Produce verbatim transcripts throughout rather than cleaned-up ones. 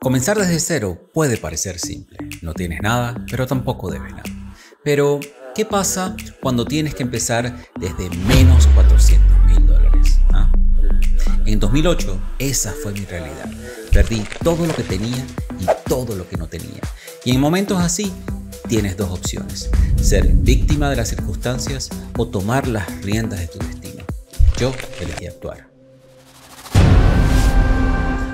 Comenzar desde cero puede parecer simple, no tienes nada, pero tampoco debes nada. Pero, ¿qué pasa cuando tienes que empezar desde menos cuatrocientos mil dólares? ¿Ah? En dos mil ocho, esa fue mi realidad. Perdí todo lo que tenía y todo lo que no tenía. Y en momentos así, tienes dos opciones: ser víctima de las circunstancias o tomar las riendas de tu destino. Yo elegí actuar.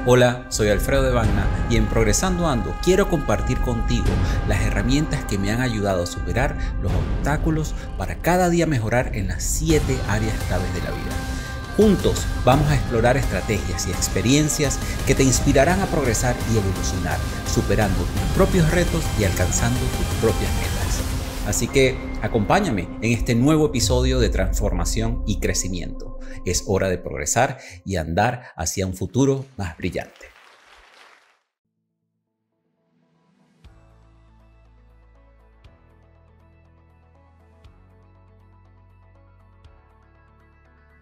Hola, soy Alfredo De Vanna y en Progresando Ando quiero compartir contigo las herramientas que me han ayudado a superar los obstáculos para cada día mejorar en las siete áreas claves de la vida. Juntos vamos a explorar estrategias y experiencias que te inspirarán a progresar y evolucionar, superando tus propios retos y alcanzando tus propias metas. Así que acompáñame en este nuevo episodio de transformación y crecimiento. Es hora de progresar y andar hacia un futuro más brillante.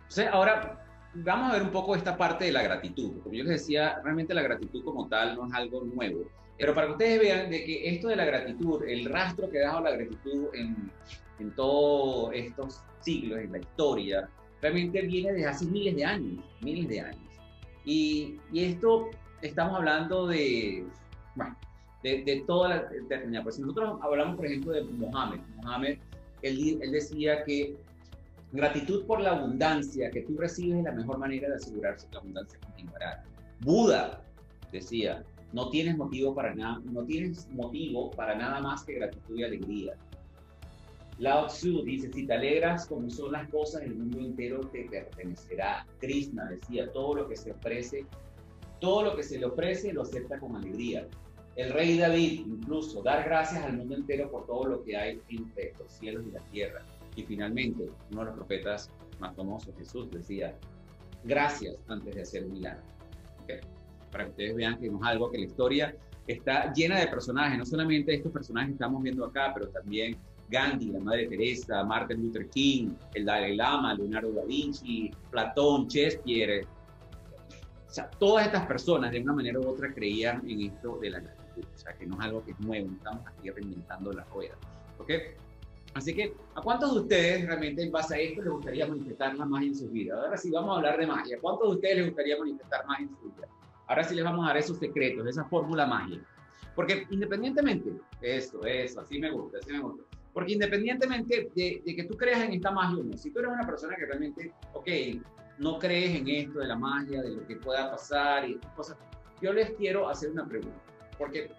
Entonces, ahora vamos a ver un poco esta parte de la gratitud. Como yo les decía, realmente la gratitud como tal no es algo nuevo. Pero para que ustedes vean de que esto de la gratitud, el rastro que ha dejado la gratitud en, en todos estos siglos, en la historia, realmente viene desde hace miles de años, miles de años. Y, y esto estamos hablando de, bueno, de, de toda la eternidad. Pues si nosotros hablamos, por ejemplo, de Mohammed, Mohammed, él, él decía que gratitud por la abundancia que tú recibes es la mejor manera de asegurarse que la abundancia continuará. Buda decía, no tienes motivo para nada, no tienes motivo para nada más que gratitud y alegría. Lao Tzu dice, si te alegras como son las cosas, el mundo entero te pertenecerá. Krishna decía, todo lo que se ofrece, todo lo que se le ofrece lo acepta con alegría. El rey David, incluso, dar gracias al mundo entero por todo lo que hay entre los cielos y la tierra. Y finalmente, uno de los profetas más famosos, Jesús, decía, gracias antes de hacer un milagro. Okay. Para que ustedes vean que no es algo que la historia está llena de personajes. No solamente estos personajes que estamos viendo acá, pero también Gandhi, la Madre de Teresa, Martin Luther King, el Dalai Lama, Leonardo da Vinci, Platón, Chespierre. O sea, todas estas personas de una manera u otra creían en esto de la gratitud. O sea, que no es algo que es nuevo, no estamos aquí reinventando la rueda. ¿Ok? Así que, ¿a cuántos de ustedes realmente en base a esto les gustaría manifestar la magia en sus vidas? Ahora sí, vamos a hablar de magia. ¿A cuántos de ustedes les gustaría manifestar magia en sus vidas? Ahora sí les vamos a dar esos secretos, esa fórmula mágica. Porque independientemente, eso, eso, así me gusta, así me gusta. Porque independientemente de, de que tú creas en esta magia o no, si tú eres una persona que realmente, ok, no crees en esto de la magia, de lo que pueda pasar y estas cosas, yo les quiero hacer una pregunta. Porque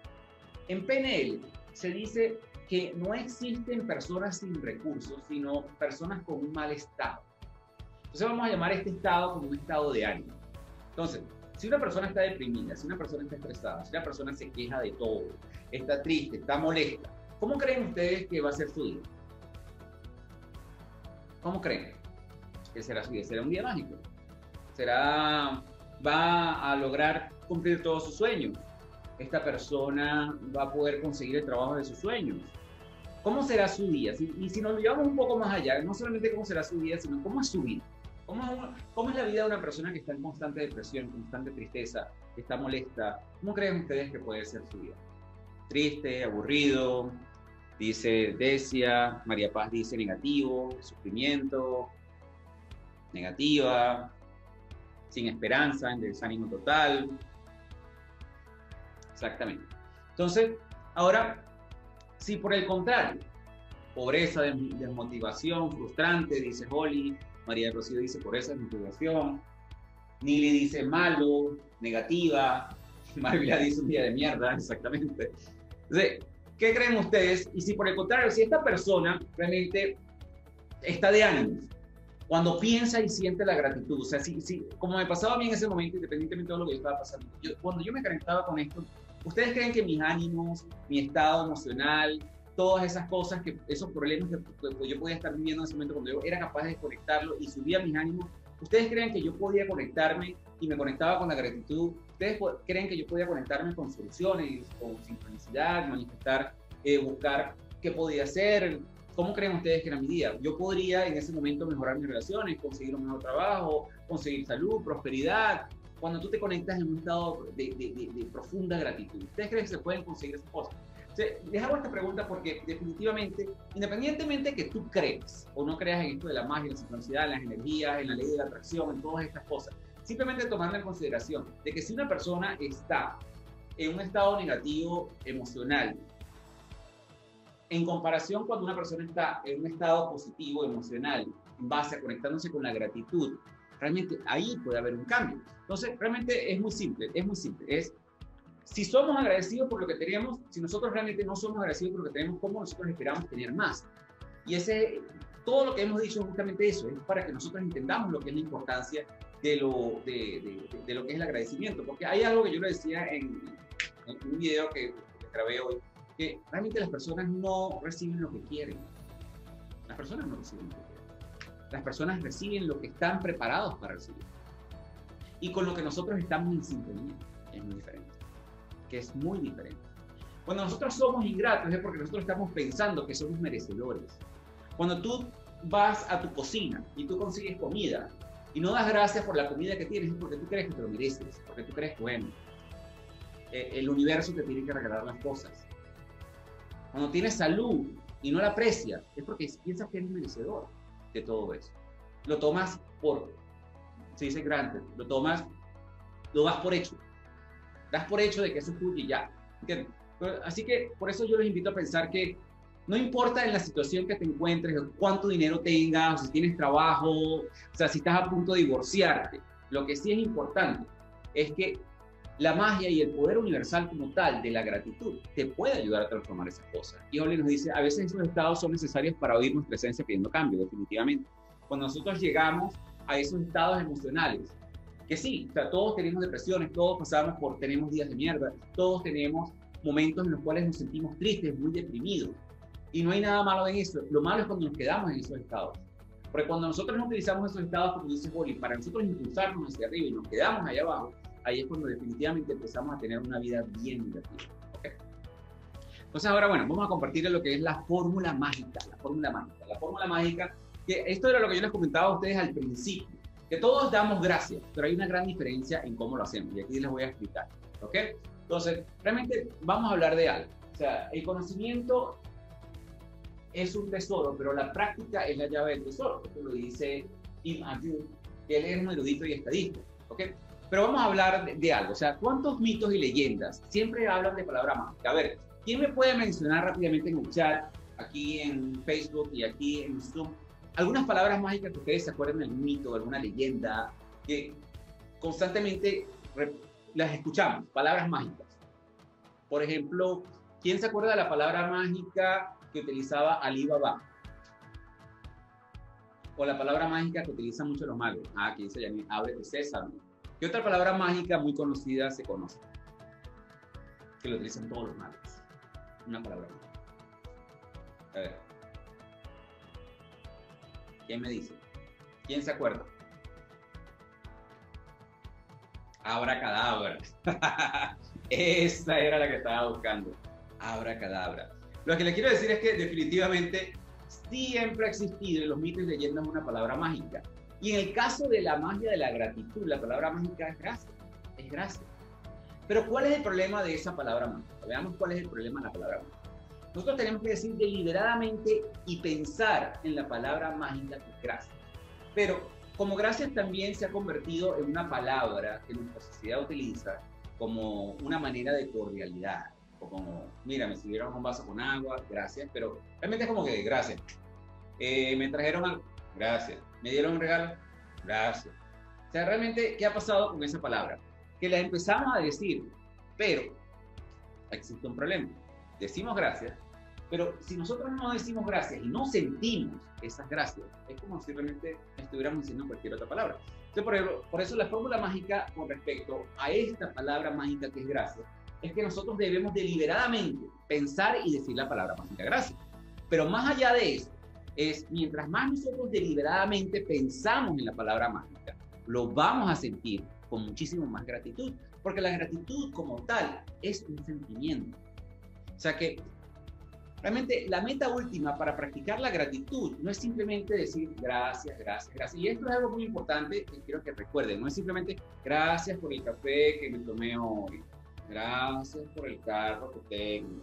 en P N L se dice que no existen personas sin recursos, sino personas con un mal estado. Entonces vamos a llamar a este estado como un estado de ánimo. Entonces, si una persona está deprimida, si una persona está estresada, si una persona se queja de todo, está triste, está molesta, ¿cómo creen ustedes que va a ser su día? ¿Cómo creen que será su día? ¿Será un día mágico? ¿Será, va a lograr cumplir todos sus sueños? Esta persona va a poder conseguir el trabajo de sus sueños. ¿Cómo será su día? Si, y si nos llevamos un poco más allá, no solamente cómo será su día, sino cómo es su vida. ¿Cómo es, una, ¿Cómo es la vida de una persona que está en constante depresión, constante tristeza, que está molesta? ¿Cómo creen ustedes que puede ser su vida? Triste, aburrido, dice Decia, María Paz dice negativo, sufrimiento, negativa, sin esperanza, en desánimo total. Exactamente. Entonces, ahora, si por el contrario, pobreza, desmotivación, frustrante, dice Holly, María de Rocío dice pobreza, desmotivación, Nili dice malo, negativa, Marvila dice un día de mierda, exactamente. Entonces, ¿qué creen ustedes? Y si por el contrario, si esta persona realmente está de ánimos, cuando piensa y siente la gratitud, o sea, si, si, como me pasaba a mí en ese momento, independientemente de lo que yo estaba pasando, yo, cuando yo me conectaba con esto, ¿ustedes creen que mis ánimos, mi estado emocional, todas esas cosas, que, esos problemas que, que, que yo podía estar viviendo en ese momento, cuando yo era capaz de desconectarlo y subía mis ánimos, ¿ustedes creen que yo podía conectarme y me conectaba con la gratitud? ¿Ustedes creen que yo podía conectarme con soluciones, con sincronicidad, manifestar, eh, buscar qué podía hacer? ¿Cómo creen ustedes que era mi día? Yo podría en ese momento mejorar mis relaciones, conseguir un mejor trabajo, conseguir salud, prosperidad, cuando tú te conectas en un estado de, de, de, de profunda gratitud. ¿Ustedes creen que se pueden conseguir esas cosas? O sea, les hago esta pregunta porque definitivamente, independientemente de que tú creas o no creas en esto de la magia, en la sincronicidad, en las energías, en la ley de la atracción, en todas estas cosas, simplemente tomando en consideración de que si una persona está en un estado negativo emocional, en comparación cuando una persona está en un estado positivo emocional, en base a conectándose con la gratitud, realmente ahí puede haber un cambio. Entonces, realmente es muy simple, es muy simple. Es, si somos agradecidos por lo que tenemos, si nosotros realmente no somos agradecidos por lo que tenemos, ¿cómo nosotros esperamos tener más? Y ese, todo lo que hemos dicho es justamente eso, es para que nosotros entendamos lo que es la importancia de lo, de, de, de lo que es el agradecimiento. Porque hay algo que yo le decía en, en un video que grabé hoy, que realmente las personas no reciben lo que quieren. Las personas no reciben lo que quieren. Las personas reciben lo que están preparados para recibir. Y con lo que nosotros estamos en sintonía es muy diferente. Que es muy diferente. Cuando nosotros somos ingratos es porque nosotros estamos pensando que somos merecedores. Cuando tú vas a tu cocina y tú consigues comida y no das gracias por la comida que tienes es porque tú crees que te lo mereces, porque tú crees que bueno, el universo te tiene que regalar las cosas. Cuando tienes salud y no la aprecias es porque piensas que eres merecedor de todo eso. Lo tomas por, se dice grande, lo tomas, lo das por hecho. Das por hecho de que eso es tuyo y ya. ¿Entiendes? Así que por eso yo les invito a pensar que no importa en la situación que te encuentres, cuánto dinero tengas, o si tienes trabajo, o sea, si estás a punto de divorciarte, lo que sí es importante es que la magia y el poder universal como tal de la gratitud te puede ayudar a transformar esas cosas. Y Oli nos dice, a veces esos estados son necesarios para oír nuestra esencia pidiendo cambio, definitivamente. Cuando nosotros llegamos a esos estados emocionales, que sí, o sea, todos tenemos depresiones, todos pasamos por, tenemos días de mierda, todos tenemos momentos en los cuales nos sentimos tristes, muy deprimidos. Y no hay nada malo en eso, lo malo es cuando nos quedamos en esos estados. Porque cuando nosotros no utilizamos esos estados, como dice Oli, para nosotros impulsarnos hacia arriba y nos quedamos allá abajo, ahí es cuando definitivamente empezamos a tener una vida bien divertida. ¿Okay? Entonces ahora, bueno, vamos a compartir lo que es la fórmula mágica, la fórmula mágica, la fórmula mágica, que esto era lo que yo les comentaba a ustedes al principio, que todos damos gracias, pero hay una gran diferencia en cómo lo hacemos, y aquí les voy a explicar, ¿ok? Entonces, realmente vamos a hablar de algo, o sea, el conocimiento es un tesoro, pero la práctica es la llave del tesoro, esto lo dice Ibn Ayub, que él es un erudito y estadista, ¿ok? Pero vamos a hablar de, de algo, o sea, ¿cuántos mitos y leyendas siempre hablan de palabra mágica? A ver, ¿quién me puede mencionar rápidamente en el chat, aquí en Facebook y aquí en Zoom, algunas palabras mágicas que ustedes se acuerden del mito, de alguna leyenda, que constantemente las escuchamos, palabras mágicas? Por ejemplo, ¿quién se acuerda de la palabra mágica que utilizaba Ali Baba? O la palabra mágica que utilizan mucho los magos. Ah, aquí dice Janine, Ábrete Sésamo. ¿Qué otra palabra mágica muy conocida se conoce? Que lo utilizan todos los magos. Una palabra mágica. A ver. ¿Quién me dice? ¿Quién se acuerda? Abracadabra. Esa era la que estaba buscando. Abracadabra. Lo que les quiero decir es que definitivamente siempre ha existido en los mitos y leyendas una palabra mágica. Y en el caso de la magia de la gratitud, la palabra mágica es gracia, es gracia. Pero ¿cuál es el problema de esa palabra mágica? Veamos cuál es el problema de la palabra mágica. Nosotros tenemos que decir deliberadamente y pensar en la palabra mágica que es gracia. Pero como gracia también se ha convertido en una palabra que nuestra sociedad utiliza como una manera de cordialidad. O como, mira, me sirvieron un vaso con agua, gracias, pero realmente es como que gracias. Eh, me trajeron algo, gracias. ¿Me dieron un regalo? Gracias. O sea, realmente, ¿qué ha pasado con esa palabra? Que la empezamos a decir, pero existe un problema. Decimos gracias, pero si nosotros no decimos gracias y no sentimos esas gracias, es como si realmente estuviéramos diciendo cualquier otra palabra. Entonces, por ejemplo, por eso la fórmula mágica con respecto a esta palabra mágica que es gracias, es que nosotros debemos deliberadamente pensar y decir la palabra mágica gracias. Pero más allá de eso, es mientras más nosotros deliberadamente pensamos en la palabra mágica, lo vamos a sentir con muchísimo más gratitud, porque la gratitud como tal es un sentimiento. O sea que Realmente la meta última para practicar la gratitud no es simplemente decir gracias, gracias, gracias. Y esto es algo muy importante que quiero que recuerden. No es simplemente gracias por el café que me tomé hoy. Gracias por el carro que tengo.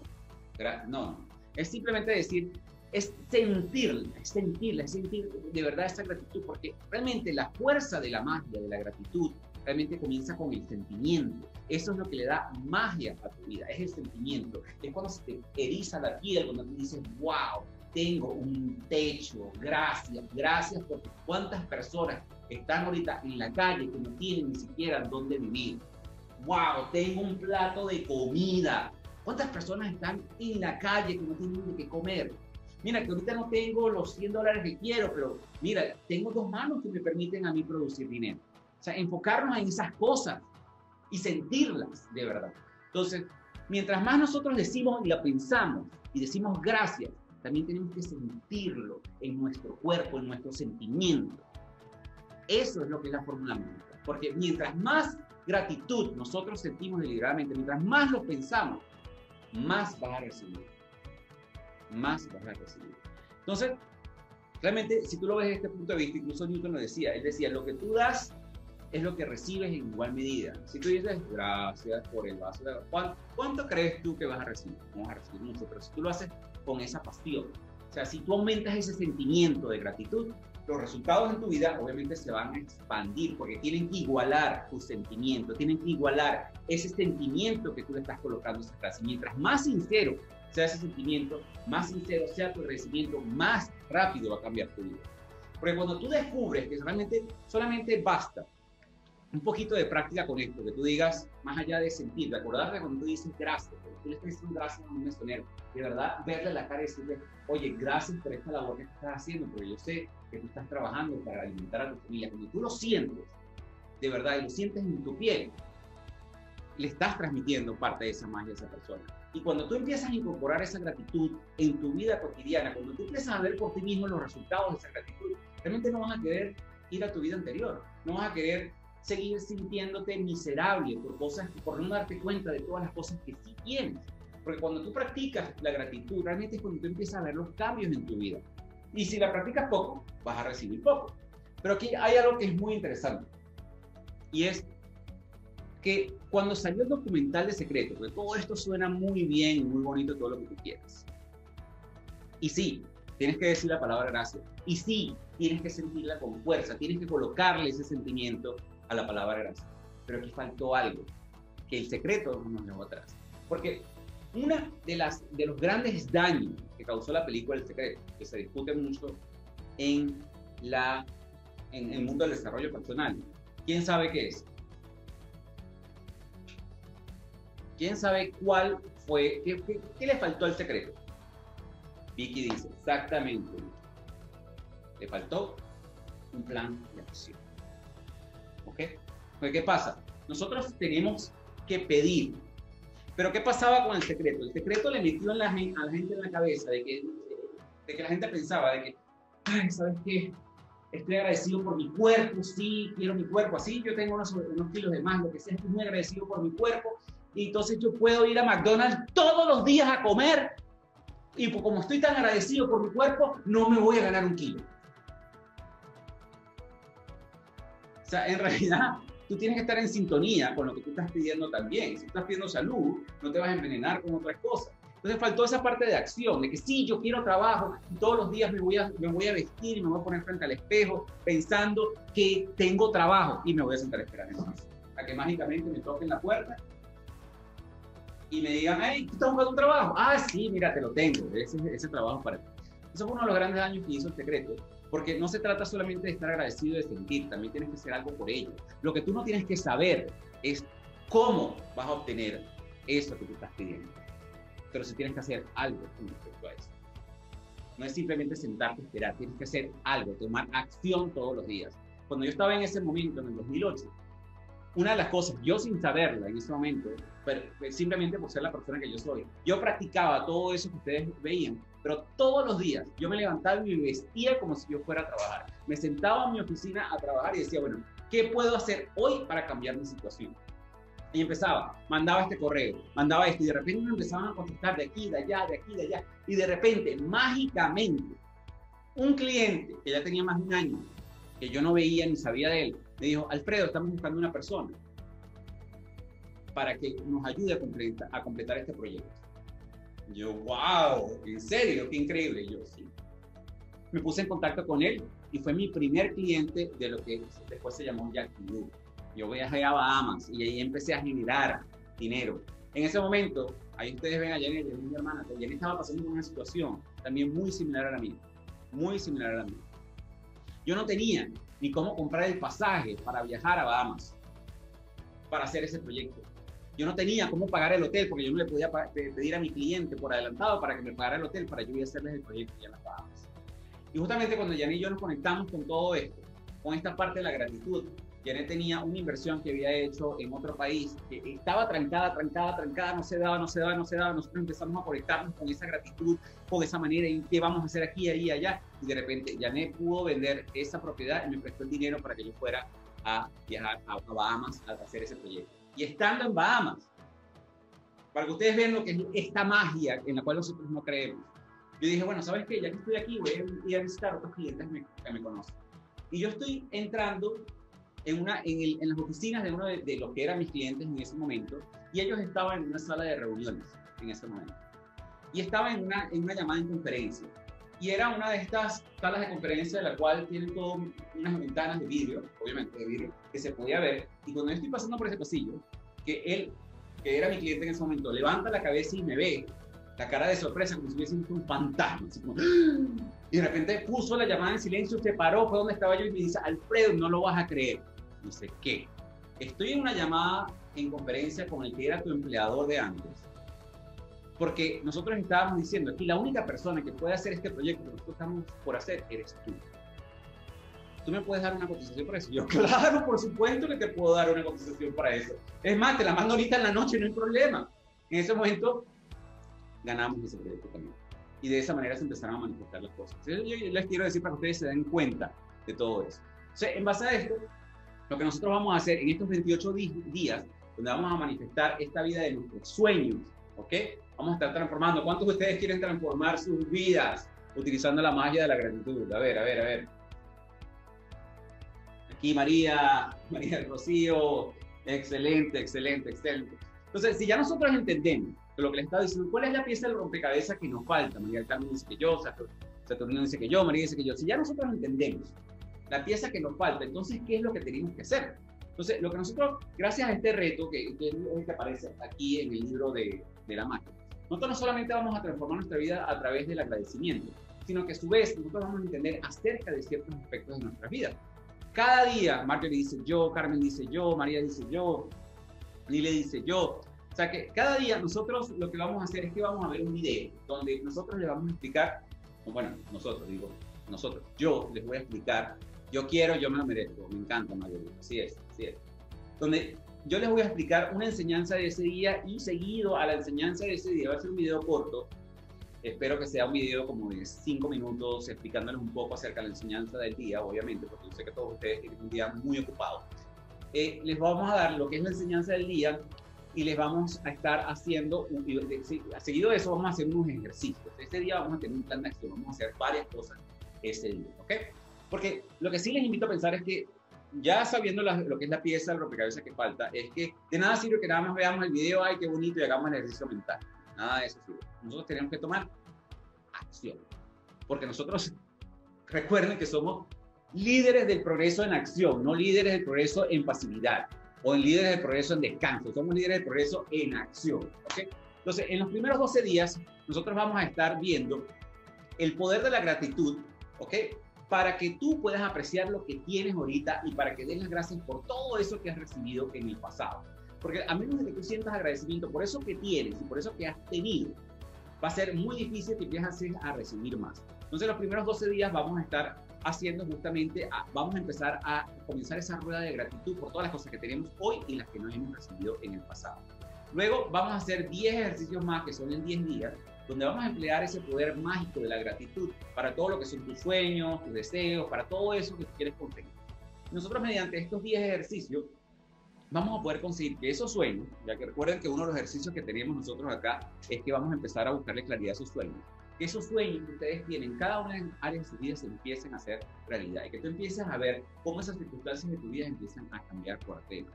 Gra no, es simplemente decir, es sentirla, es sentirla, es sentir de verdad esa gratitud. Porque realmente la fuerza de la magia, de la gratitud, realmente comienza con el sentimiento. Eso es lo que le da magia a tu vida, es el sentimiento. Es cuando se te eriza la piel, cuando te dices, wow, tengo un techo, gracias, gracias por cuántas personas están ahorita en la calle que no tienen ni siquiera dónde vivir. Wow, tengo un plato de comida. ¿Cuántas personas están en la calle que no tienen ni qué comer? Mira, que ahorita no tengo los cien dólares que quiero, pero mira, tengo dos manos que me permiten a mí producir dinero. O sea, enfocarnos en esas cosas y sentirlas de verdad. Entonces, mientras más nosotros decimos y la pensamos y decimos gracias, también tenemos que sentirlo en nuestro cuerpo, en nuestro sentimiento. Eso es lo que es la fórmula mágica. Porque mientras más gratitud nosotros sentimos deliberadamente, mientras más lo pensamos, más vas a recibir. Más vas a recibir. Entonces, realmente, si tú lo ves desde este punto de vista, incluso Newton lo decía, él decía, lo que tú das es lo que recibes en igual medida. Si tú dices, gracias por el vaso de agua, ¿cuánto, ¿cuánto crees tú que vas a recibir? No vas a recibir mucho, pero si tú lo haces con esa pasión, o sea, si tú aumentas ese sentimiento de gratitud, los resultados en tu vida obviamente se van a expandir, porque tienen que igualar tu sentimiento, tienen que igualar ese sentimiento que tú le estás colocando a esa frase. Mientras más sincero sea ese sentimiento, más sincero sea tu agradecimiento, más rápido va a cambiar tu vida. Porque cuando tú descubres que realmente solamente basta un poquito de práctica con esto, que tú digas, más allá de sentir, de acordarte cuando tú dices gracias, porque tú le estás diciendo gracias a un mesonero, de verdad, verle la cara y decirle, oye, gracias por esta labor que estás haciendo, porque yo sé que tú estás trabajando para alimentar a tu familia. Cuando tú lo sientes, de verdad, y lo sientes en tu piel, le estás transmitiendo parte de esa magia a esa persona. Y cuando tú empiezas a incorporar esa gratitud en tu vida cotidiana, cuando tú empiezas a ver por ti mismo los resultados de esa gratitud, realmente no vas a querer ir a tu vida anterior, no vas a querer seguir sintiéndote miserable por cosas, por no darte cuenta de todas las cosas que sí tienes. Porque cuando tú practicas la gratitud, realmente es cuando tú empiezas a ver los cambios en tu vida. Y si la practicas poco, vas a recibir poco. Pero aquí hay algo que es muy interesante. Y es que cuando salió el documental de Secreto, porque todo esto suena muy bien y muy bonito, todo lo que tú quieras. Y sí, tienes que decir la palabra gracias. Y sí, tienes que sentirla con fuerza, tienes que colocarle ese sentimiento a la palabra gracias. Pero aquí faltó algo, que el secreto nos dejó atrás. Porque uno de, las, de los grandes daños que causó la película El Secreto, que se discute mucho en, la, en, en el mundo del desarrollo personal, ¿quién sabe qué es? ¿Quién sabe cuál fue? ¿Qué, qué, qué le faltó al secreto? Vicky dice, exactamente. Le faltó un plan de acción. ¿Ok? Pues, ¿qué pasa? Nosotros tenemos que pedir. Pero, ¿qué pasaba con el secreto? El secreto le metió en la gente, a la gente en la cabeza de que, de que la gente pensaba de que, ay, ¿sabes qué? Estoy agradecido por mi cuerpo, sí, quiero mi cuerpo, así, yo tengo unos, unos kilos de más, lo que sea, estoy muy agradecido por mi cuerpo, y entonces yo puedo ir a McDonald's todos los días a comer, y pues, como estoy tan agradecido por mi cuerpo, no me voy a ganar un kilo. O sea, en realidad, tú tienes que estar en sintonía con lo que tú estás pidiendo también. Si estás pidiendo salud, no te vas a envenenar con otras cosas. Entonces faltó esa parte de acción, de que sí, yo quiero trabajo, todos los días me voy a, me voy a vestir y me voy a poner frente al espejo pensando que tengo trabajo y me voy a sentar a esperar entonces, a que mágicamente me toquen la puerta y me digan, hey, ¿tú estás buscando un trabajo? Ah, sí, mira, te lo tengo, ese, ese trabajo para ti. Eso fue uno de los grandes daños que hizo el secreto. Porque no se trata solamente de estar agradecido y de sentir, también tienes que hacer algo por ello. Lo que tú no tienes que saber es cómo vas a obtener eso que tú estás pidiendo. Pero sí tienes que hacer algo con respecto a eso. No es simplemente sentarte y esperar, tienes que hacer algo, tomar acción todos los días. Cuando yo estaba en ese momento, en el dos mil ocho, una de las cosas, yo sin saberla en ese momento, pero simplemente por ser la persona que yo soy, yo practicaba todo eso que ustedes veían, pero todos los días yo me levantaba y me vestía como si yo fuera a trabajar. Me sentaba en mi oficina a trabajar y decía, bueno, ¿qué puedo hacer hoy para cambiar mi situación? Y empezaba, mandaba este correo, mandaba esto, y de repente me empezaban a contestar de aquí, de allá, de aquí, de allá. Y de repente, mágicamente, un cliente que ya tenía más de un año, que yo no veía ni sabía de él, me dijo, Alfredo, estamos buscando una persona para que nos ayude a completar, a completar este proyecto. Y yo, wow, en serio, qué increíble. Y yo, sí. Me puse en contacto con él y fue mi primer cliente de lo que después se llamó Jack New. Yo viajé a Bahamas y ahí empecé a generar dinero. En ese momento, ahí ustedes ven a Jenny, mi hermana, que Jenny estaba pasando por una situación también muy similar a la mía, muy similar a la mía. Yo no tenía ni cómo comprar el pasaje para viajar a Bahamas, para hacer ese proyecto. Yo no tenía cómo pagar el hotel, porque yo no le podía pedir a mi cliente por adelantado para que me pagara el hotel para yo ir a hacerles el proyecto allá en las Bahamas. Y justamente cuando Jenny y yo nos conectamos con todo esto, con esta parte de la gratitud, Janet tenía una inversión que había hecho en otro país, que estaba trancada, trancada, trancada, no se daba, no se daba, no se daba. Nosotros empezamos a conectarnos con esa gratitud, con esa manera y qué vamos a hacer aquí, ahí, allá. Y de repente Janet pudo vender esa propiedad y me prestó el dinero para que yo fuera a viajar a Bahamas a hacer ese proyecto. Y estando en Bahamas, para que ustedes vean lo que es esta magia en la cual nosotros no creemos, yo dije, bueno, ¿sabes qué? Ya que estoy aquí, voy a ir a visitar a otros clientes que me, que me conocen. Y yo estoy entrando En, una, en, el, en las oficinas de uno de, de los que eran mis clientes en ese momento, y ellos estaban en una sala de reuniones en ese momento, y estaba en una, en una llamada en conferencia, y era una de estas salas de conferencia de la cual tienen todo, unas ventanas de vidrio, obviamente de vidrio, que se podía ver, y cuando yo estoy pasando por ese pasillo, que él, que era mi cliente en ese momento, levanta la cabeza y me ve, la cara de sorpresa, como si hubiese un fantasma, así como... Y de repente puso la llamada en silencio, se paró, fue donde estaba yo y me dice, Alfredo, no lo vas a creer. Dice, ¿qué? Estoy en una llamada en conferencia con el que era tu empleador de antes. Porque nosotros estábamos diciendo, aquí la única persona que puede hacer este proyecto que nosotros estamos por hacer eres tú. ¿Tú me puedes dar una cotización para eso? Yo, claro, por supuesto que te puedo dar una cotización para eso. Es más, te la mando ahorita en la noche, no hay problema. En ese momento ganamos ese proyecto también. Y de esa manera se empezaron a manifestar las cosas. Yo les quiero decir para que ustedes se den cuenta de todo eso. O sea, en base a esto, lo que nosotros vamos a hacer en estos veintiocho días, donde vamos a manifestar esta vida de nuestros sueños, ¿ok? Vamos a estar transformando. ¿Cuántos de ustedes quieren transformar sus vidas utilizando la magia de la gratitud? A ver, a ver, a ver. Aquí María, María del Rocío. Excelente, excelente, excelente. Entonces, si ya nosotros entendemos lo que le estaba diciendo, ¿cuál es la pieza del rompecabezas que nos falta? María también dice que yo, Saturnino dice que yo, María dice que yo. Si ya nosotros entendemos la pieza que nos falta, entonces, ¿qué es lo que tenemos que hacer? Entonces, lo que nosotros, gracias a este reto que, que es el que aparece aquí en el libro de, de la magia, nosotros no solamente vamos a transformar nuestra vida a través del agradecimiento, sino que a su vez nosotros vamos a entender acerca de ciertos aspectos de nuestra vida. Cada día, Marjorie dice yo, Carmen dice yo, María dice yo, Nile dice yo. O sea que cada día nosotros lo que vamos a hacer es que vamos a ver un video donde nosotros les vamos a explicar, bueno, nosotros digo, nosotros, yo les voy a explicar, yo quiero, yo me lo merezco, me encanta, Mario, así es, así es. Donde yo les voy a explicar una enseñanza de ese día y seguido a la enseñanza de ese día va a ser un video corto, espero que sea un video como de cinco minutos explicándoles un poco acerca de la enseñanza del día, obviamente, porque yo sé que todos ustedes tienen un día muy ocupado. Eh, les vamos a dar lo que es la enseñanza del día, y les vamos a estar haciendo, seguido de eso vamos a hacer unos ejercicios. Este día vamos a tener un plan de acción, vamos a hacer varias cosas ese día, ¿ok? Porque lo que sí les invito a pensar es que, ya sabiendo la, lo que es la pieza, el rompecabezas que falta, es que de nada sirve que nada más veamos el video, ay, qué bonito, y hagamos el ejercicio mental. Nada de eso sirve. Nosotros tenemos que tomar acción. Porque nosotros, recuerden que somos líderes del progreso en acción, no líderes del progreso en pasividad, o en líderes de progreso en descanso. Somos líderes de progreso en acción, ¿ok? Entonces, en los primeros doce días, nosotros vamos a estar viendo el poder de la gratitud, ¿ok? Para que tú puedas apreciar lo que tienes ahorita y para que des las gracias por todo eso que has recibido en el pasado. Porque a menos de que tú sientas agradecimiento por eso que tienes y por eso que has tenido, va a ser muy difícil que empieces a recibir más. Entonces, los primeros doce días vamos a estar haciendo justamente, a, vamos a empezar a comenzar esa rueda de gratitud por todas las cosas que tenemos hoy y las que no hemos recibido en el pasado. Luego vamos a hacer diez ejercicios más, que son en diez días, donde vamos a emplear ese poder mágico de la gratitud para todo lo que son tus sueños, tus deseos, para todo eso que tú quieres conseguir. Nosotros mediante estos diez ejercicios vamos a poder conseguir que esos sueños, ya que recuerden que uno de los ejercicios que tenemos nosotros acá es que vamos a empezar a buscarle claridad a sus sueños, que esos sueños que ustedes tienen, cada una de las áreas de su vida se empiecen a hacer realidad y que tú empieces a ver cómo esas circunstancias de tu vida empiezan a cambiar por dentro.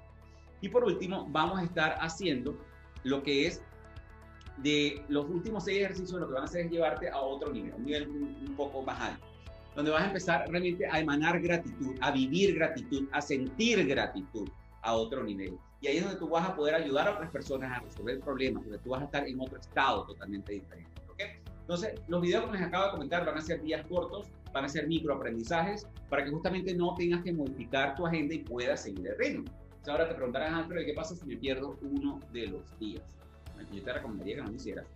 Y por último, vamos a estar haciendo lo que es de los últimos seis ejercicios, lo que van a hacer es llevarte a otro nivel, un nivel un, un poco más alto, donde vas a empezar realmente a emanar gratitud, a vivir gratitud, a sentir gratitud a otro nivel. Y ahí es donde tú vas a poder ayudar a otras personas a resolver problemas, porque tú vas a estar en otro estado totalmente diferente, ¿ok? Entonces, los videos que les acabo de comentar van a ser días cortos, van a ser microaprendizajes, para que justamente no tengas que modificar tu agenda y puedas seguir el ritmo. Entonces, ahora te preguntarás, Alfredo, ¿qué pasa si me pierdo uno de los días? Yo te recomendaría que no lo hicieras,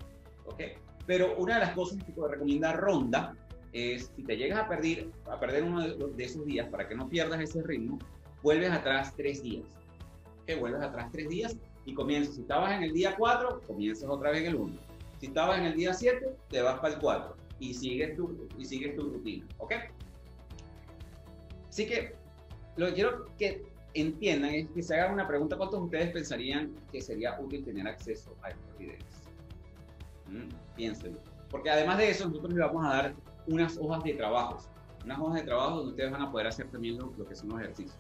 ¿ok? Pero una de las cosas que te recomienda Ronda es, si te llegas a perder, a perder uno de esos días, para que no pierdas ese ritmo, vuelves atrás tres días. Que ¿ok? Vuelves atrás tres días y comienzas. Si estabas en el día cuatro, comienzas otra vez en el uno. Si estabas en el día siete, te vas para el cuatro y sigues tu, y sigues tu rutina, ¿ok? Así que lo que quiero que entiendan es que se hagan una pregunta. ¿Cuántos de ustedes pensarían que sería útil tener acceso a estos videos? ¿Mm? Piénsenlo. Porque además de eso, nosotros les vamos a dar unas hojas de trabajos, unas hojas de trabajo donde ustedes van a poder hacer también lo, lo que son los ejercicios.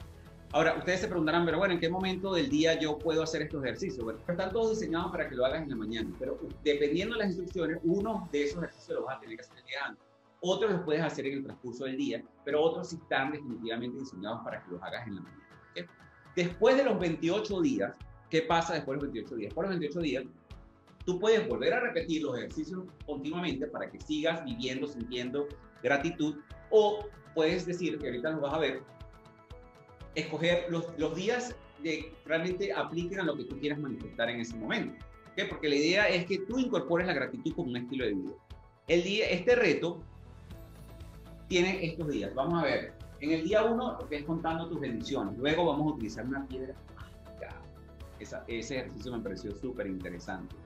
Ahora, ustedes se preguntarán, pero bueno, ¿en qué momento del día yo puedo hacer estos ejercicios? Bueno, están todos diseñados para que lo hagas en la mañana, pero dependiendo de las instrucciones, unos de esos ejercicios los vas a tener que hacer el día antes, otros los puedes hacer en el transcurso del día, pero otros sí están definitivamente diseñados para que los hagas en la mañana, ¿okay? Después de los veintiocho días, ¿qué pasa después de los veintiocho días? Después de los veintiocho días, tú puedes volver a repetir los ejercicios continuamente para que sigas viviendo, sintiendo gratitud, o puedes decir, que ahorita los vas a ver, escoger los, los días que realmente apliquen a lo que tú quieras manifestar en ese momento, ¿okay? Porque la idea es que tú incorpores la gratitud como un estilo de vida. El día, este reto tiene estos días. Vamos a ver, en el día uno lo que es contando tus bendiciones, luego vamos a utilizar una piedra mágica. Esa, ese ejercicio me pareció súper interesante.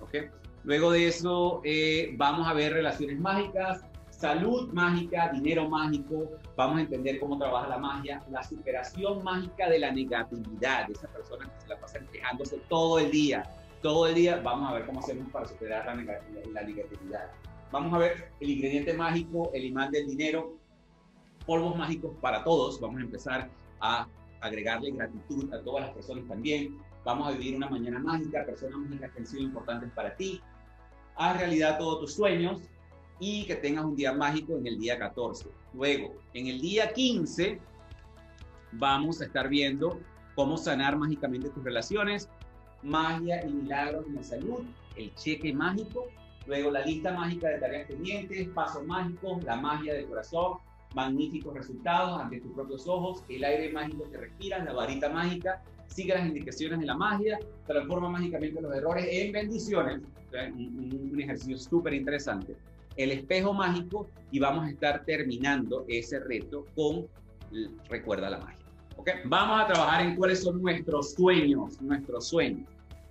Okay. Luego de eso eh, vamos a ver relaciones mágicas, salud mágica, dinero mágico, vamos a entender cómo trabaja la magia, la superación mágica de la negatividad, de esa persona que se la pasa quejándose todo el día, todo el día, vamos a ver cómo hacemos para superar la, neg la negatividad. Vamos a ver el ingrediente mágico, el imán del dinero, polvos mágicos para todos, vamos a empezar a agregarle gratitud a todas las personas también. Vamos a vivir una mañana mágica, personas mágicas que han sido importantes para ti. Haz realidad todos tus sueños y que tengas un día mágico en el día catorce. Luego, en el día quince, vamos a estar viendo cómo sanar mágicamente tus relaciones, magia y milagros en la salud, el cheque mágico, luego la lista mágica de tareas pendientes, pasos mágicos, la magia del corazón, magníficos resultados ante tus propios ojos, el aire mágico que respiras, la varita mágica, sigue las indicaciones de la magia, transforma mágicamente los errores en bendiciones, un, un ejercicio súper interesante, el espejo mágico, y vamos a estar terminando ese reto con recuerda la magia, ¿ok? Vamos a trabajar en cuáles son nuestros sueños, nuestros sueños.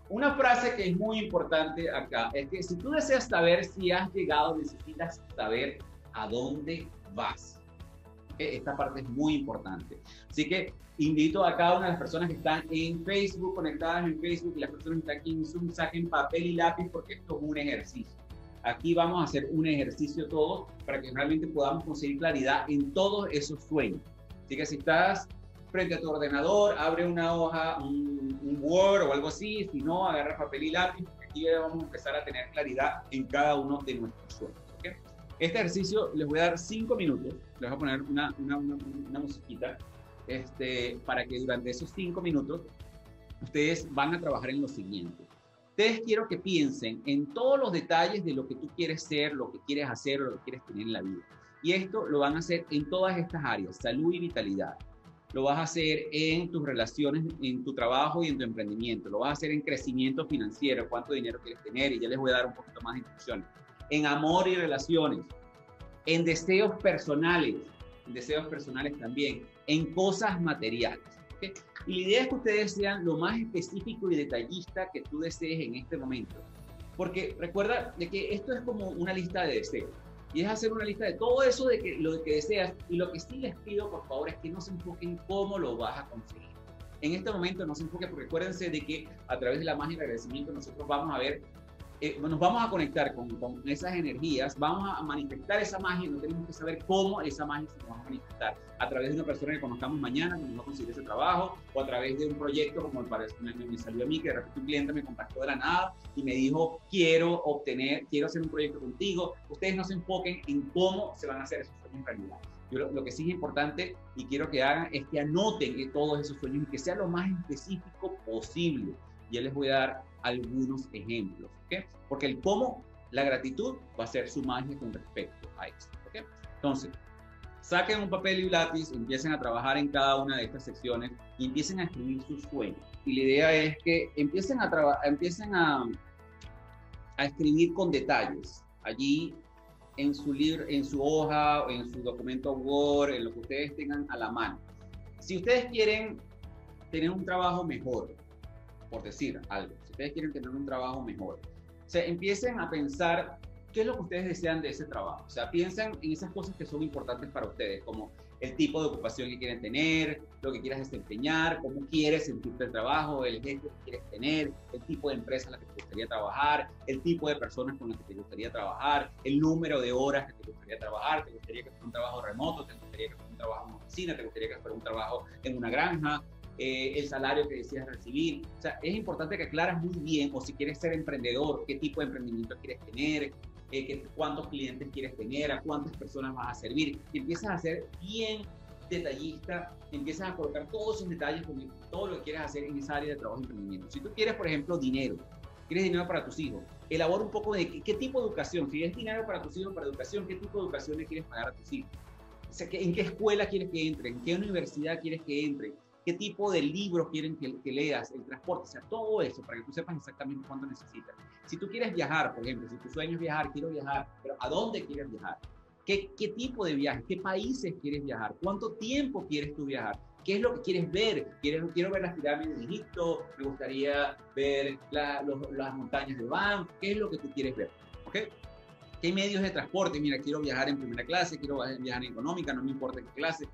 Una frase que es muy importante acá es que si tú deseas saber si has llegado, necesitas saber a dónde vas. Esta parte es muy importante. Así que invito a cada una de las personas que están en Facebook, conectadas en Facebook, y las personas que están aquí en Zoom, saquen papel y lápiz porque esto es un ejercicio. Aquí vamos a hacer un ejercicio todos para que realmente podamos conseguir claridad en todos esos sueños. Así que si estás frente a tu ordenador, abre una hoja, un, un Word o algo así. Si no, agarra papel y lápiz porque aquí vamos a empezar a tener claridad en cada uno de nuestros sueños, ¿ok? Este ejercicio les voy a dar cinco minutos, les voy a poner una, una, una, una musiquita, este, para que durante esos cinco minutos ustedes van a trabajar en lo siguiente. Ustedes quiero que piensen en todos los detalles de lo que tú quieres ser, lo que quieres hacer o lo que quieres tener en la vida. Y esto lo van a hacer en todas estas áreas, salud y vitalidad. Lo vas a hacer en tus relaciones, en tu trabajo y en tu emprendimiento. Lo vas a hacer en crecimiento financiero, cuánto dinero quieres tener, y ya les voy a dar un poquito más de instrucciones. En amor y relaciones, en deseos personales, en deseos personales también, en cosas materiales, ¿okay? Y la idea es que ustedes sean lo más específico y detallista que tú desees en este momento. Porque recuerda de que esto es como una lista de deseos. Y es hacer una lista de todo eso de que, lo que deseas. Y lo que sí les pido, por favor, es que no se enfoquen en cómo lo vas a conseguir. en este momento no se enfoque, porque acuérdense de que a través de la magia del agradecimiento nosotros vamos a ver, eh, nos vamos a conectar con, con esas energías, vamos a manifestar esa magia, no tenemos que saber cómo esa magia se va a manifestar, a través de una persona que conozcamos mañana, que nos va a conseguir ese trabajo, o a través de un proyecto como el que me, me salió a mí, que de repente un cliente me contactó de la nada y me dijo, quiero obtener, quiero hacer un proyecto contigo. Ustedes no se enfoquen en cómo se van a hacer esos sueños en realidad. Yo lo, lo que sí es importante y quiero que hagan es que anoten que todos esos sueños y que sea lo más específico posible. Ya les voy a dar algunos ejemplos, ¿ok? Porque el cómo, la gratitud, va a ser su magia con respecto a esto, ¿ok? Entonces, saquen un papel y un lápiz, empiecen a trabajar en cada una de estas secciones y empiecen a escribir sus sueños. Y la idea es que empiecen a, traba- empiecen a, a escribir con detalles allí, en su libro, en su hoja, en su documento Word, en lo que ustedes tengan a la mano. Si ustedes quieren tener un trabajo mejor, por decir algo, si ustedes quieren tener un trabajo mejor, o sea, empiecen a pensar qué es lo que ustedes desean de ese trabajo. O sea, piensen en esas cosas que son importantes para ustedes, como el tipo de ocupación que quieren tener, lo que quieras desempeñar, cómo quieres sentirte el trabajo, el jefe que quieres tener, el tipo de empresa en la que te gustaría trabajar, el tipo de personas con las que te gustaría trabajar, el número de horas que te gustaría trabajar, te gustaría que fuera un trabajo remoto, te gustaría que fuera un trabajo en una oficina, te gustaría que fuera un trabajo en una granja, eh, el salario que deseas recibir. O sea, es importante que aclares muy bien, o si quieres ser emprendedor, qué tipo de emprendimiento quieres tener, Eh, que, cuántos clientes quieres tener, a cuántas personas vas a servir. Y empiezas a ser bien detallista, empiezas a colocar todos esos detalles con todo lo que quieres hacer en esa área de trabajo y emprendimiento. Si tú quieres, por ejemplo, dinero, quieres dinero para tus hijos, elabora un poco de qué, qué tipo de educación, si es dinero para tus hijos, para educación, qué tipo de educación le quieres pagar a tus hijos, o sea, en qué escuela quieres que entren, en qué universidad quieres que entren, qué tipo de libros quieren que, que leas, el transporte, o sea, todo eso, para que tú sepas exactamente cuánto necesitas. Si tú quieres viajar, por ejemplo, si tu sueño es viajar, quiero viajar, pero ¿a dónde quieres viajar? ¿Qué, qué tipo de viajes? ¿Qué países quieres viajar? ¿Cuánto tiempo quieres tú viajar? ¿Qué es lo que quieres ver? ¿Quieres, quiero ver las pirámides de Egipto, me gustaría ver la, los, las montañas de Banff, ¿qué es lo que tú quieres ver? ¿Ok? ¿Qué medios de transporte? Mira, quiero viajar en primera clase, quiero viajar en económica, no me importa qué clase.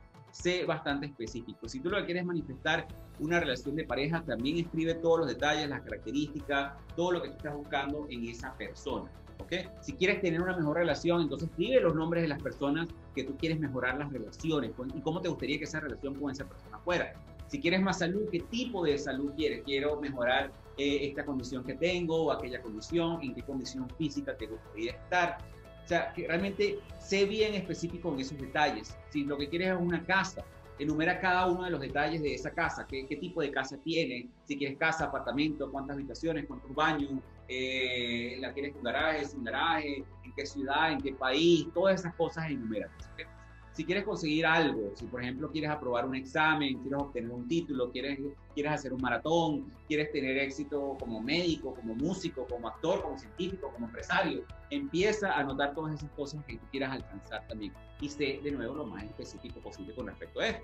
Sé bastante específico. Si tú lo que quieres manifestar una relación de pareja, también escribe todos los detalles, las características, todo lo que tú estás buscando en esa persona, ¿ok? Si quieres tener una mejor relación, entonces escribe los nombres de las personas que tú quieres mejorar las relaciones con, y cómo te gustaría que esa relación con esa persona fuera. Si quieres más salud, ¿qué tipo de salud quieres? Quiero mejorar eh, esta condición que tengo o aquella condición, en qué condición física te gustaría estar. O sea, que realmente sé bien específico en esos detalles. Si lo que quieres es una casa, enumera cada uno de los detalles de esa casa. ¿Qué, qué tipo de casa tiene? Si quieres casa, apartamento, cuántas habitaciones, cuántos baños, eh, la quieres con garaje, sin garaje, en qué ciudad, en qué país, todas esas cosas enumera. ¿Okay? Si quieres conseguir algo, si por ejemplo quieres aprobar un examen, quieres obtener un título, quieres, quieres hacer un maratón, quieres tener éxito como médico, como músico, como actor, como científico, como empresario, empieza a anotar todas esas cosas que tú quieras alcanzar también y sé de nuevo lo más específico posible con respecto a esto.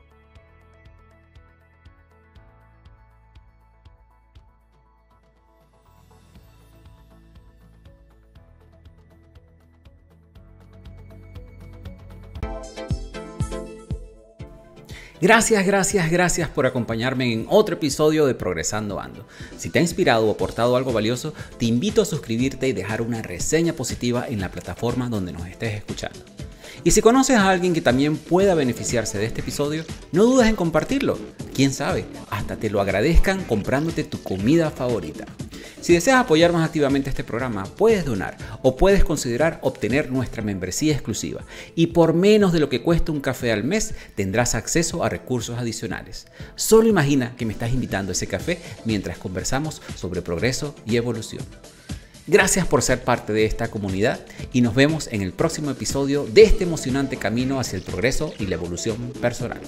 Gracias, gracias, gracias por acompañarme en otro episodio de Progresando Ando. Si te ha inspirado o aportado algo valioso, te invito a suscribirte y dejar una reseña positiva en la plataforma donde nos estés escuchando. Y si conoces a alguien que también pueda beneficiarse de este episodio, no dudes en compartirlo. Quién sabe, hasta te lo agradezcan comprándote tu comida favorita. Si deseas apoyar más activamente este programa, puedes donar o puedes considerar obtener nuestra membresía exclusiva y por menos de lo que cuesta un café al mes tendrás acceso a recursos adicionales. Solo imagina que me estás invitando a ese café mientras conversamos sobre progreso y evolución. Gracias por ser parte de esta comunidad y nos vemos en el próximo episodio de este emocionante camino hacia el progreso y la evolución personal.